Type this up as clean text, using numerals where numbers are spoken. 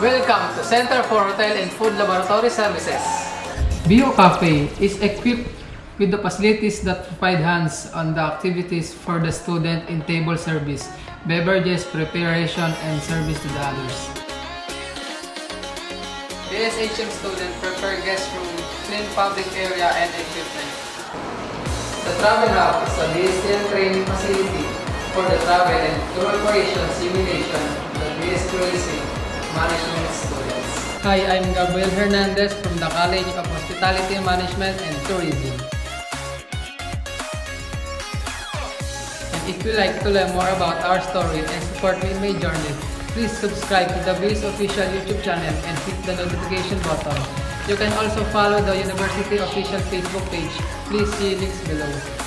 Welcome to Center for Hotel and Food Laboratory Services. Bio Cafe is equipped with the facilities that provide hands-on the activities for the student in table service, beverages preparation, and service to the others. BSHM students prepare guest room, clean public area, and equipment. The Travel Hub is a BSHM training facility for the travel and tour operation simulation of BS Tourism Management students. Hi, I'm Gabriel Hernandez from the College of Hospitality Management and Tourism. And if you like to learn more about our story and support me in my journey, please subscribe to the BS official YouTube channel and hit the notification button. You can also follow the university official Facebook page. Please see links below.